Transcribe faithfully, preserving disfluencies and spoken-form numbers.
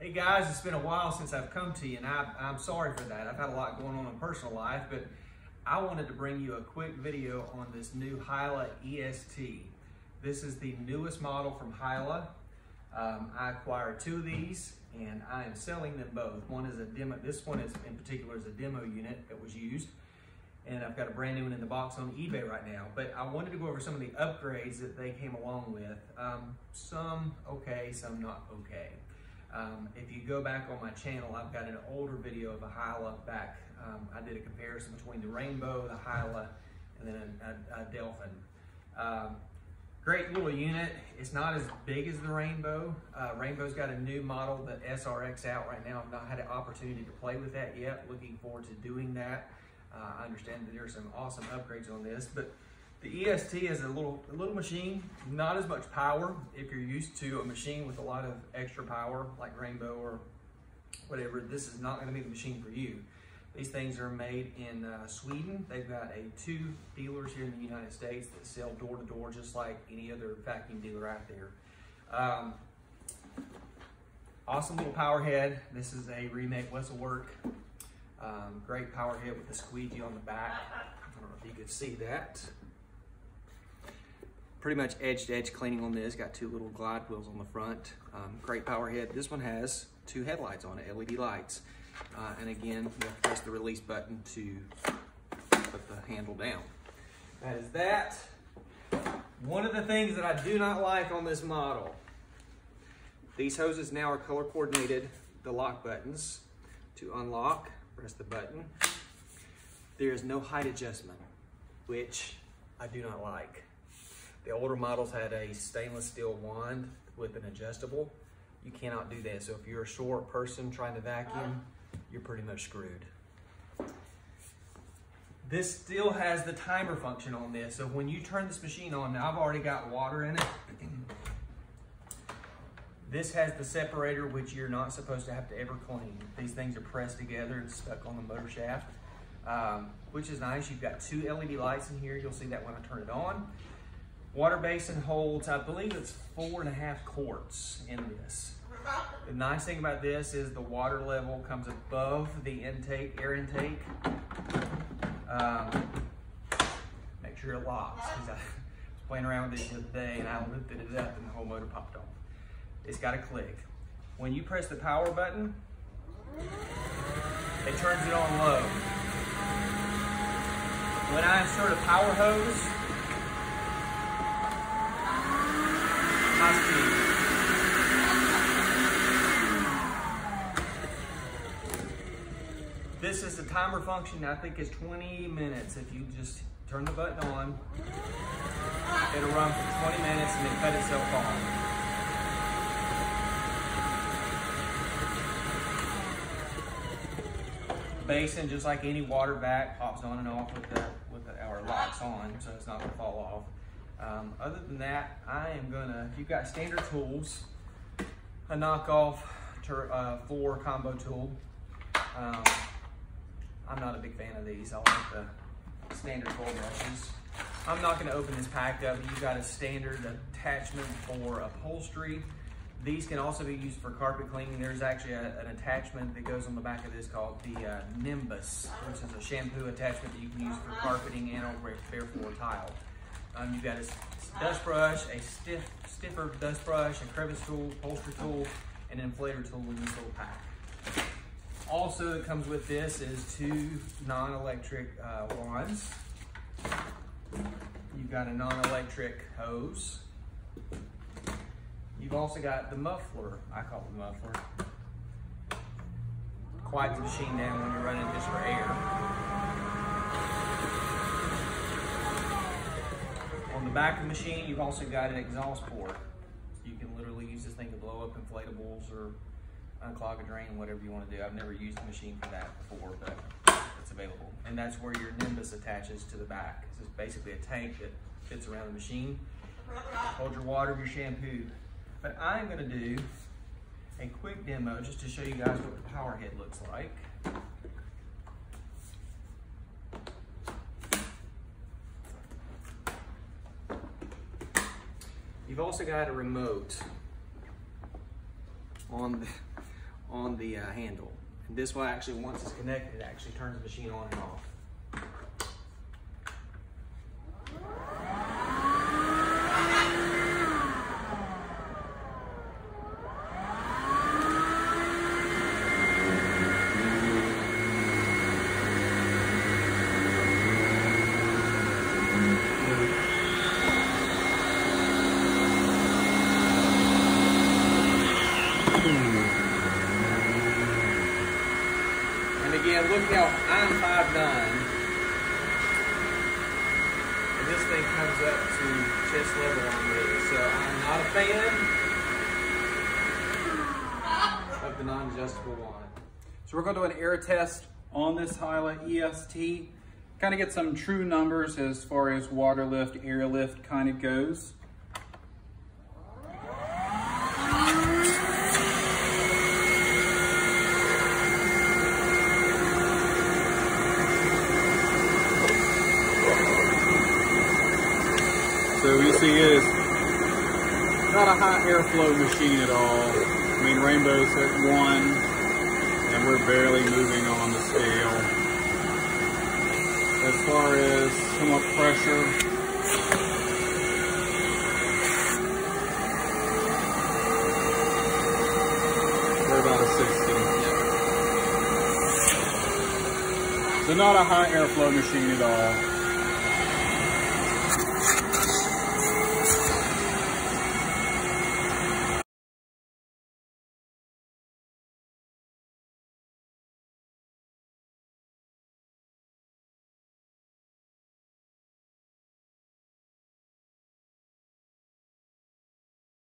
Hey guys, it's been a while since I've come to you, and I, I'm sorry for that. I've had a lot going on in personal life, but I wanted to bring you a quick video on this new Hyla E S T. This is the newest model from Hyla. Um, I acquired two of these, and I am selling them both. One is a demo. This one is in particular is a demo unit that was used, and I've got a brand new one in the box on eBay right now. But I wanted to go over some of the upgrades that they came along with. Um, some okay, some not okay. Um, if you go back on my channel, I've got an older video of a Hyla back. Um, I did a comparison between the Rainbow, the Hyla, and then a, a, a Delphin. Um, great little unit. It's not as big as the Rainbow. Uh, Rainbow's got a new model, the S R X, out right now. I've not had an opportunity to play with that yet. Looking forward to doing that. Uh, I understand that there are some awesome upgrades on this, but the E S T is a little, a little machine, not as much power. If you're used to a machine with a lot of extra power, like Rainbow or whatever, this is not gonna be the machine for you. These things are made in uh, Sweden. They've got a two dealers here in the United States that sell door to door, just like any other vacuum dealer out there. Um, awesome little power head. This is a remake Wesselwork. Um, great power head with the squeegee on the back. I don't know if you could see that. Pretty much edge to edge cleaning on this. Got two little glide wheels on the front. Um, great power head. This one has two headlights on it, L E D lights. Uh, and again, you have to press the release button to put the handle down. That is that. One of the things that I do not like on this model, these hoses now are color coordinated. The lock buttons to unlock, press the button. There is no height adjustment, which I do not like. The older models had a stainless steel wand with an adjustable. You cannot do that. So if you're a short person trying to vacuum, you're pretty much screwed. This still has the timer function on this. So when you turn this machine on, now I've already got water in it. This has the separator, which you're not supposed to have to ever clean. These things are pressed together and stuck on the motor shaft, um, which is nice. You've got two L E D lights in here. You'll see that when I turn it on. Water basin holds, I believe it's four and a half quarts in this. The nice thing about this is the water level comes above the intake, air intake. Um, make sure it locks, because I was playing around with it the other day and I lifted it up and the whole motor popped on. It's got a click. When you press the power button, it turns it on low. When I insert a power hose, this is the timer function. I think it's twenty minutes. If you just turn the button on, it'll run for twenty minutes and then cut itself off. Basin, just like any water vac, pops on and off with the, with the, our locks on, so it's not gonna fall off. Um, other than that, I am gonna, if you've got standard tools, a knockoff tur uh, four combo tool. Um, I'm not a big fan of these. I like the standard tool brushes. I'm not gonna open this pack up. You've got a standard attachment for upholstery. These can also be used for carpet cleaning. There's actually a, an attachment that goes on the back of this called the uh, Nimbus, which is a shampoo attachment that you can use for carpeting and over a bare floor tile. Um, you've got a dust brush, a stiff, stiffer dust brush, a crevice tool, upholstery tool, and an inflator tool in this little pack. Also that comes with this is two non-electric uh, wands. You've got a non-electric hose. You've also got the muffler. I call it the muffler. Quiet the machine down when you're running just for air. On the back of the machine, you've also got an exhaust port. You can literally use this thing to blow up inflatables or unclog a drain, whatever you want to do. I've never used the machine for that before, but it's available. And that's where your Nimbus attaches to the back. It's basically a tank that fits around the machine. Hold your water, your shampoo. But I'm going to do a quick demo just to show you guys what the power head looks like. You've also got a remote on the, on the uh, handle. And this will actually, once it's connected, it actually turns the machine on and off. Again, look how I'm five nine, and this thing comes up to chest level on me. So I'm not a fan of the non-adjustable wand. So we're going to do an air test on this Hyla E S T, kind of get some true numbers as far as water lift, air lift kind of goes. So you see is not a high airflow machine at all. I mean, Rainbow's at one, and we're barely moving on the scale. As far as somewhat pressure, we're about a sixty. So not a high airflow machine at all.